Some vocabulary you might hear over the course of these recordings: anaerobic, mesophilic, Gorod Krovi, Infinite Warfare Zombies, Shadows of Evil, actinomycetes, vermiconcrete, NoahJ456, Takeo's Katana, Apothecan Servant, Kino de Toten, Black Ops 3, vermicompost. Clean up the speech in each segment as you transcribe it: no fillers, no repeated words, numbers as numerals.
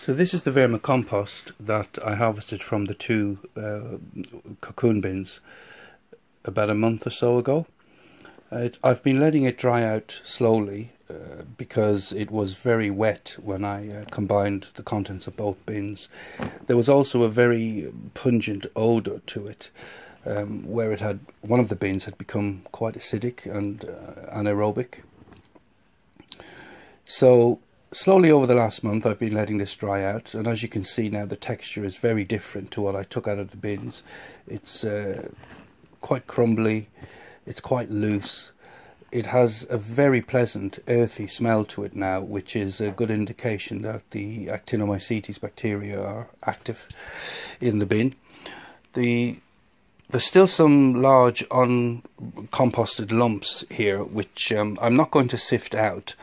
So this is the vermicompost that I harvested from the two cocoon bins about a month or so ago. I've been letting it dry out slowly because it was very wet when I combined the contents of both bins. There was also a very pungent odour to it, where it had, one of the bins had become quite acidic and anaerobic. So slowly over the last month I've been letting this dry out, and as you can see now the texture is very different to what I took out of the bins. It's quite crumbly, it's quite loose, it has a very pleasant earthy smell to it now, which is a good indication that the actinomycetes bacteria are active in the bin. There's still some large uncomposted lumps here which I'm not going to sift out.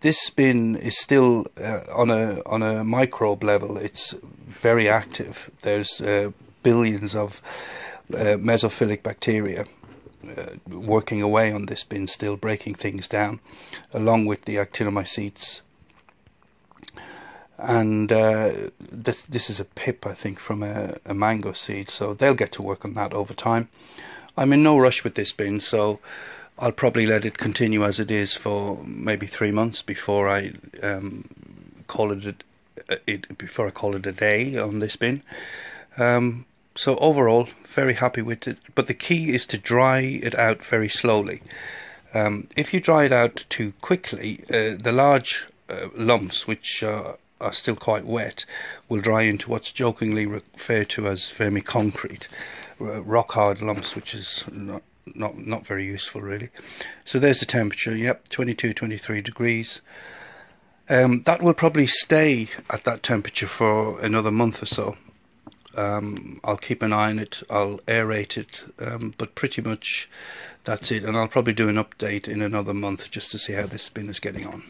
This bin is still on a microbe level. It's very active. There's billions of mesophilic bacteria working away on this bin, still breaking things down, along with the actinomycetes. And this is a pip, I think, from a mango seed, so they'll get to work on that over time. I'm in no rush with this bin, so I'll probably let it continue as it is for maybe 3 months before I call it a day on this bin. So overall, very happy with it, but the key is to dry it out very slowly. If you dry it out too quickly, the large lumps, which are still quite wet, will dry into what's jokingly referred to as vermiconcrete, rock hard lumps, which is not very useful really. So there's the temperature, yep, 22-23 degrees. That will probably stay at that temperature for another month or so. I'll keep an eye on it, I'll aerate it, but pretty much that's it, and I'll probably do an update in another month just to see how this bin is getting on.